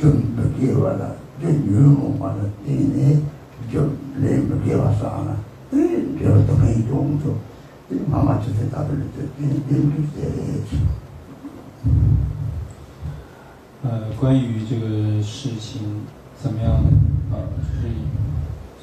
좀 늦게 와라, 좀 유흥을 받았더니, 좀 늦게 와서 하나. 그래서 그냥 용서. 마마한테 다 들렸더니, 좀 늦게关于这个事情怎么样就是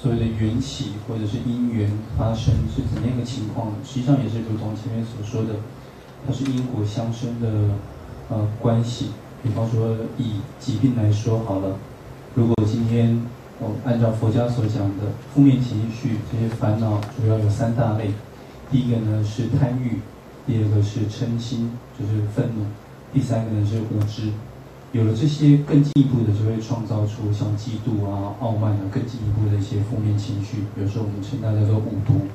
所谓的缘起或者是因缘发生是怎样一个情况，实际上也是如同前面所说的，它是因果相生的关系。比方说以疾病来说好了，如果今天按照佛家所讲的负面情绪这些烦恼，主要有三大类。第一个呢是贪欲，第二个是嗔心，就是愤怒，第三个呢是无知。有了这些更进一步的，就会创造出像嫉妒啊、傲慢啊更进一步的一些负面情绪。比如说我们称它叫做五毒。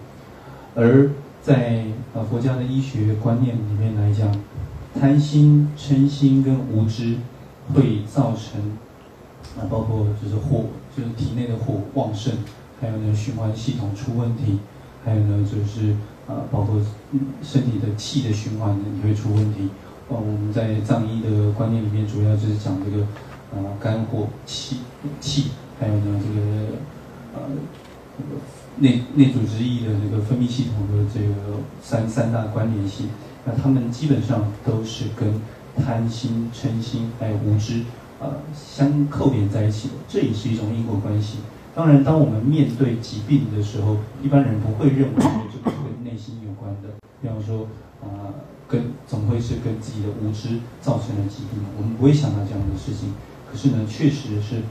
而在佛家的医学观念里面来讲，贪心、嗔心跟无知会造成包括就是火，就是体内的火旺盛，还有呢循环系统出问题，还有呢就是包括身体的气的循环也会出问题。我们在藏医的观念里面，主要就是讲这个肝火、气，还有呢这个内组织液的这个分泌系统的这个三大关联性。那他们基本上都是跟贪心、嗔心还有无知相扣连在一起的，这也是一种因果关系。当然，当我们面对疾病的时候，一般人不会认为这个是跟内心有关的，比方说总会是跟自己的无知造成了疾病，我们不会想到这样的事情。可是呢，确实是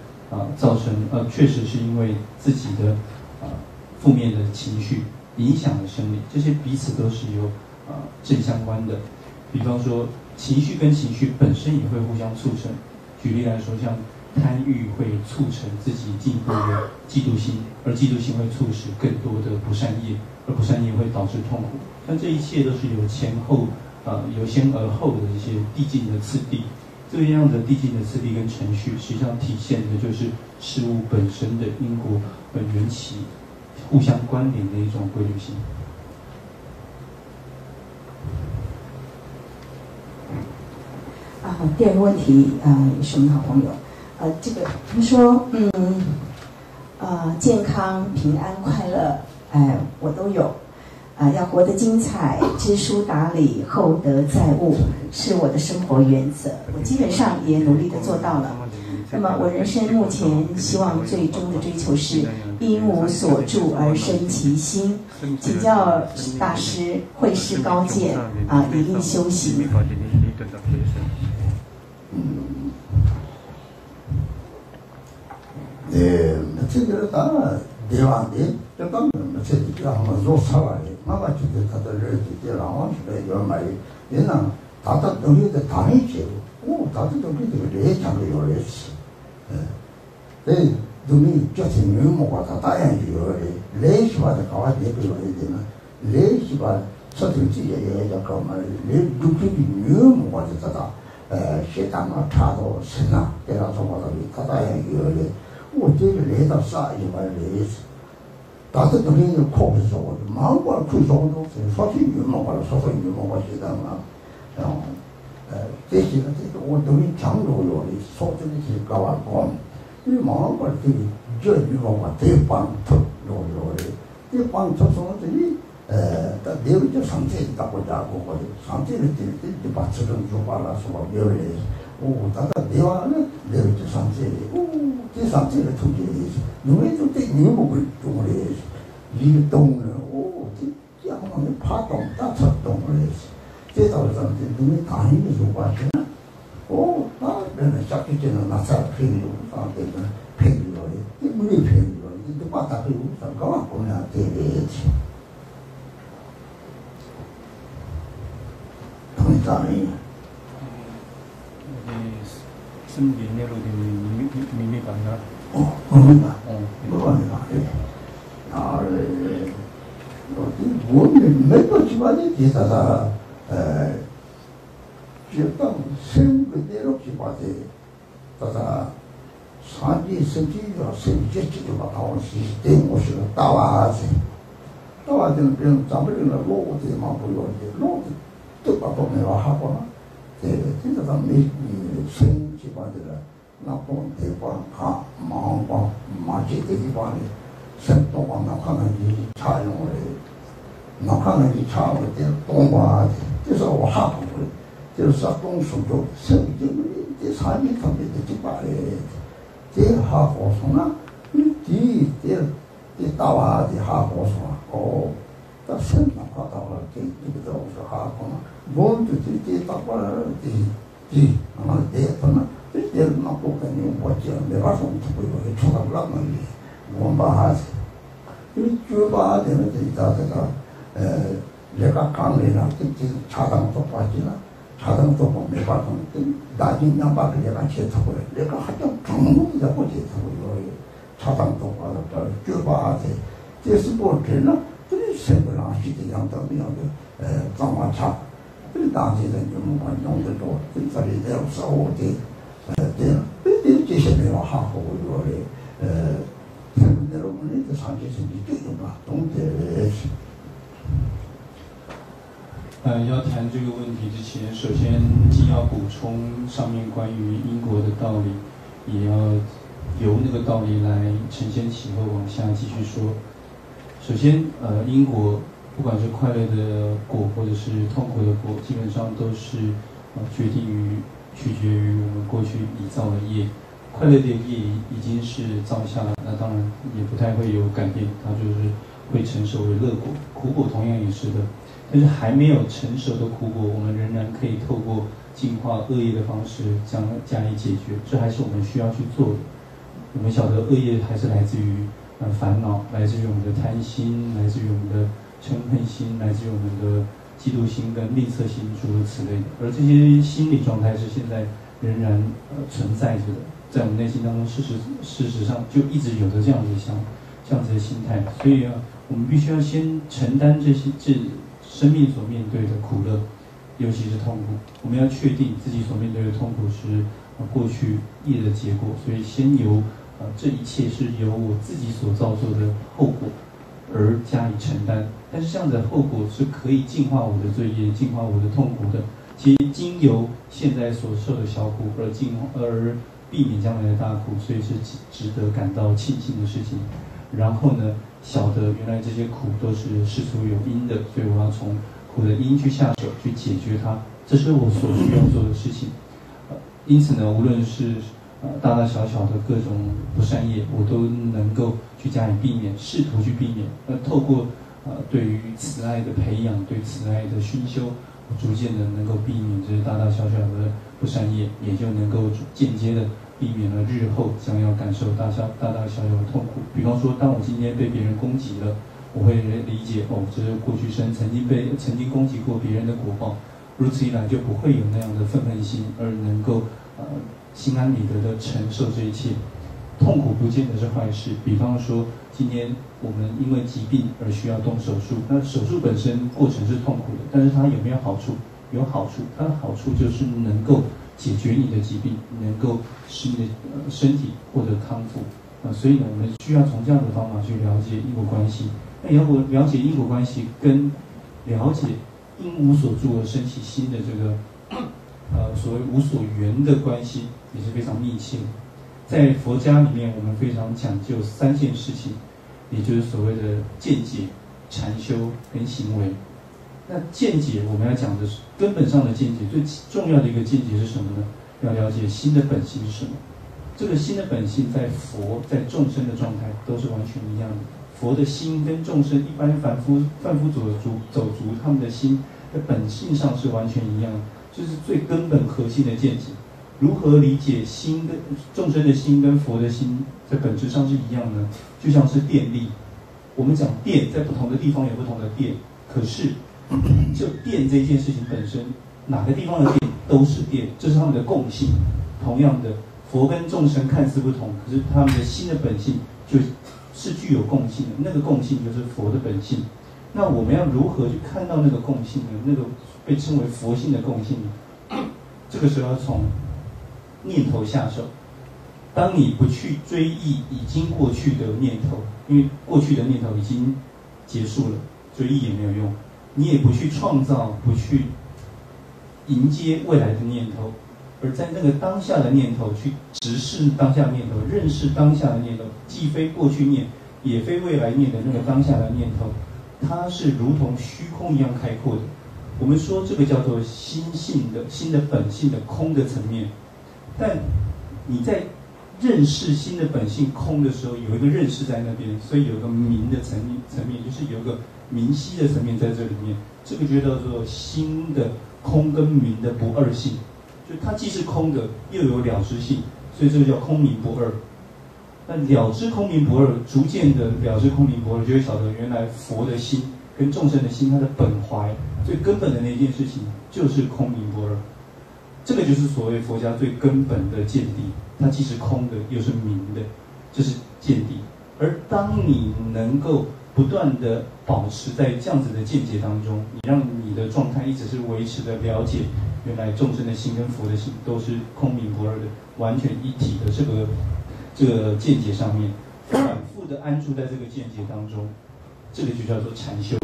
造成确实是因为自己的负面的情绪影响了生理，这些彼此都是有正相关的。比方说，情绪跟情绪本身也会互相促成。举例来说，像贪欲会促成自己进一步的嫉妒心，而嫉妒心会促使更多的不善业，而不善业会导致痛苦。但这一切都是有前后。由先而后的一些递进的次第，这样的递进的次第跟程序，实际上体现的就是事物本身的因果本缘起互相关联的一种规律性。第二个问题是我们好朋友，这个他说健康、平安、快乐，哎，我都有。要活得精彩，知书达理，厚德载物，是我的生活原则。我基本上也努力的做到了。那么我人生目前希望最终的追求是因无所住而生其心。请教大师慧师高见也应修行。다들 동행을 코에서 오고, 마음과 구성도 소신 유머가 소신 유머가 되다가, 대신에 오동이 장로로 소신이 될까봐, 이 마음과 되게 저 유머가 대방턱 요리, 대방턱성들이 다 내부적 상태 있다고 자고, 상태를 뛸때 맞추는 조발라서 매월에, 다다 내와는 내부적 상태이고. 이 상태를 통제해야지. 눈에 뜰 때 유목을 통제해야지. 일동을, 양방에 파동, 따뜻동을 해야지. 대답을 하는데 눈에 다 힘이 좋고 하시나? 나는 짝짓지는 나사 팽이로 사람들은 팽이로 해. 이 물이 팽이로 해. 근데 바닥에 우선 가만 보면 되겠지. 돈이 다니. 真理念入的秘密版呢？我没多喜欢的其他的，就当生不内容喜欢的，但是上帝身体要身体这个嘛，我是对我是大娃子，大娃子别人咱们人了，老子嘛不要的，老子都把我们娃哈过了，对，这个咱没。生这块的人，那不得光看忙吧，忙这个地方的，生东方那看看你差用的，那看看你差用的东方，就是我下不来，就是东苏州生这个这产业方面的这块的，这下高松啊，这大娃的下高松啊，哦。 다 생각하다 할때 이보다 우수하거나 뭔지 뒤에 딱봐라뒤뒤 아마 대단한 대단한 고객님 뭐지 내가 좀 보이고 쳐다보라는데 뭔가 하지 이주바 되는 데다가 내가 강의나 지금 자당도 빠지나 자당도 보면 빠지는 나중에 나발 내가 제타고 내가 하던 경험이 자꾸 제타고 자당도 빠졌다 주바 돼 그래서 뭘 되나 生不上去的样子，那样的脏乱差，这当地人就蛮弄得多，跟这里的生活的，这些地方还好多嘞，那我们那个长期是你最重要懂得。要谈这个问题之前，首先既要补充上面关于因果的道理，也要由那个道理来承先启后，往下继续说。 首先，因果不管是快乐的果，或者是痛苦的果，基本上都是取决于我们过去已造的业。快乐的业已经是造下了，那当然也不太会有改变，它就是会成熟为乐果。苦果同样也是的，但是还没有成熟的苦果，我们仍然可以透过净化恶业的方式将加以解决，这还是我们需要去做的。我们晓得恶业还是来自于。 烦恼来自于我们的贪心，来自于我们的嗔恨心，来自于我们的嫉妒心跟吝啬心，诸如此类的。而这些心理状态是现在仍然存在着的，在我们内心当中，事实上就一直有着这样子的这样子的心态。所以啊，我们必须要先承担这生命所面对的苦乐，尤其是痛苦。我们要确定自己所面对的痛苦是过去业的结果，所以先由。 这一切是由我自己所造作的后果而加以承担，但是这样的后果是可以净化我的罪业、净化我的痛苦的。其实经由现在所受的小苦而避免将来的大苦，所以是值得感到庆幸的事情。然后呢，晓得原来这些苦都是世俗有因的，所以我要从苦的因去下手去解决它，这是我所需要做的事情。因此呢，无论是 大大小小的各种不善业，我都能够去加以避免，试图去避免。透过对于慈爱的培养，对慈爱的熏修，我逐渐的能够避免这些大大小小的不善业，也就能够间接的避免了日后将要感受大大小小的痛苦。比方说，当我今天被别人攻击了，我会理解哦，这是过去生曾经攻击过别人的果报，如此一来就不会有那样的愤恨心，而能够心安理得地承受这一切，痛苦不见得是坏事。比方说，今天我们因为疾病而需要动手术，那手术本身过程是痛苦的，但是它有没有好处？有好处，它的好处就是能够解决你的疾病，能够使你的身体获得康复。所以呢，我们需要从这样的方法去了解因果关系。那了解因果关系，跟了解因无所住而生其心的这个。 所谓无所缘的关系也是非常密切的。在佛家里面，我们非常讲究三件事情，也就是所谓的见解、禅修跟行为。那见解我们要讲的是根本上的见解，最重要的一个见解是什么呢？要了解心的本性是什么。这个心的本性在佛、在众生的状态都是完全一样的。佛的心跟众生一般凡夫走足，他们的心在本性上是完全一样的。 这是最根本核心的见解，如何理解心跟众生的心跟佛的心在本质上是一样呢？就像是电力，我们讲电，在不同的地方有不同的电，可是就电这件事情本身，哪个地方的电都是电，这是他们的共性。同样的，佛跟众生看似不同，可是他们的心的本性就是具有共性的，那个共性就是佛的本性。那我们要如何去看到那个共性呢？那个。 被称为佛性的共性，这个时候要从念头下手。当你不去追忆已经过去的念头，因为过去的念头已经结束了，追忆也没有用。你也不去创造，不去迎接未来的念头，而在那个当下的念头去直视当下的念头，认识当下的念头，既非过去念，也非未来念的那个当下的念头，它是如同虚空一样开阔的。我们说这个叫做心性的、心的本性的空的层面。但你在认识心的本性空的时候，有一个认识在那边，所以有一个明的层面，就是有一个明晰的层面在这里面。这个就叫做心的空跟明的不二性。就它既是空的，又有了知性，所以这个叫空明不二。那了知空明不二，逐渐的了知空明不二，就会晓得原来佛的心跟众生的心，它的本怀最根本的那件事情就是空明不二。这个就是所谓佛家最根本的见地，它既是空的，又是明的，这是见地。而当你能够不断的保持在这样子的见解当中，你让你的状态一直是维持的了解。原来众生的心跟佛的心都是空明不二的，完全一体的这个见解上面，反复的安住在这个见解当中，这个就叫做禅修。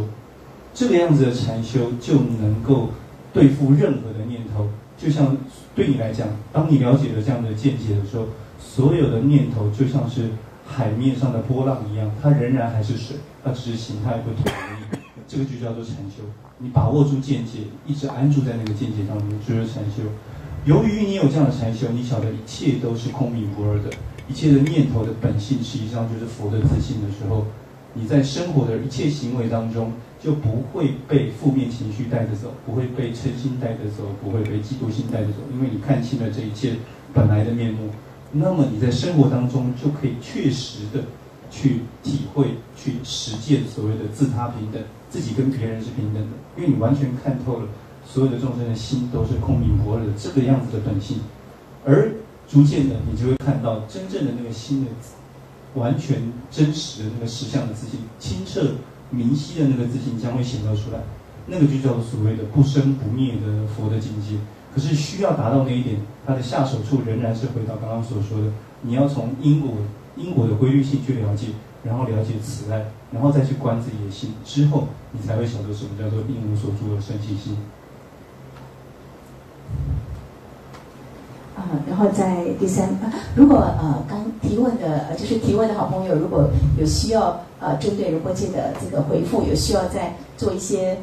这个样子的禅修就能够对付任何的念头。就像对你来讲，当你了解了这样的见解的时候，所有的念头就像是海面上的波浪一样，它仍然还是水，它只是形态不同而已。这个就叫做禅修。你把握住见解，一直安住在那个见解当中，就是禅修。由于你有这样的禅修，你晓得一切都是空明不二的，一切的念头的本性实际上就是佛的自性的时候，你在生活的一切行为当中就不会被负面情绪带着走，不会被嗔心带着走，不会被嫉妒心带着走，因为你看清了这一切本来的面目。那么你在生活当中就可以确实的去体会、去实践所谓的自他平等。自己跟别人是平等的，因为你完全看透了所有的众生的心都是空明不二的这个样子的本性，而逐渐的你就会看到真正的那个心的完全真实的那个实相的自性，清澈明晰的那个自性将会显露出来，那个就叫做所谓的不生不灭的佛的境界。可是需要达到那一点，它的下手处仍然是回到刚刚所说的，你要从因果的规律性去了解，然后了解此爱，然后再去观自己的心，之后你才会晓得什么叫做一无所住的生起心。然后在第三，如果刚提问的，就是提问的好朋友，如果有需要针对仁波切的这个回复，有需要再做一些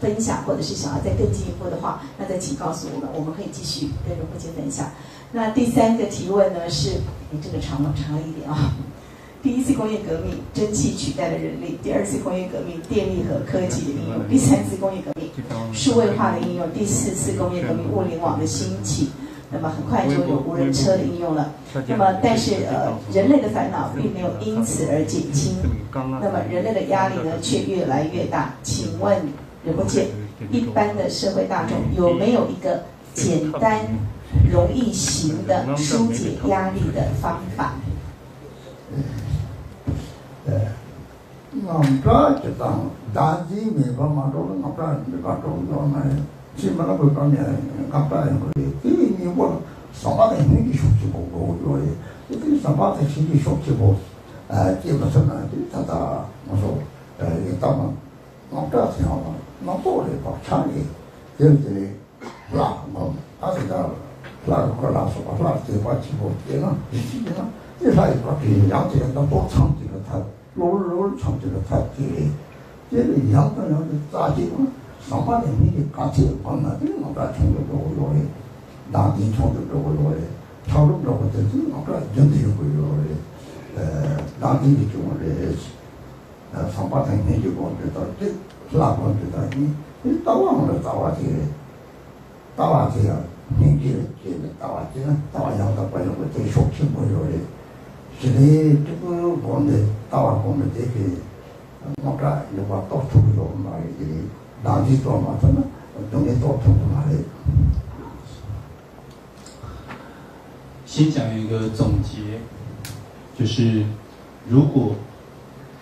分享，或者是想要再更进一步的话，那再请告诉我们，我们可以继续跟仁波切分享。那第三个提问呢是，这个长了一点啊。第一次工业革命，蒸汽取代了人力；第二次工业革命，电力和科技的应用；第三次工业革命，数位化的应用；第四次工业革命，物联网的兴起。那么很快就有无人车的应用了。那么，但是人类的烦恼并没有因此而减轻。那么人类的压力呢，却越来越大。请问仁波切，一般的社会大众有没有一个简单、容易行的疏解压力的方法？先讲一个总结，就是如果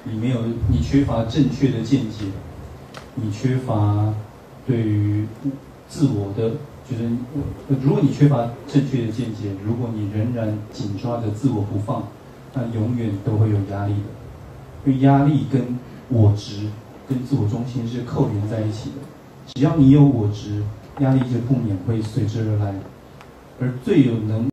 你缺乏正确的见解，你缺乏对于自我的，就是如果你缺乏正确的见解，如果你仍然紧抓着自我不放，那永远都会有压力的。因为压力跟我执跟自我中心是扣连在一起的，只要你有我执，压力就不免会随之而来。而最有能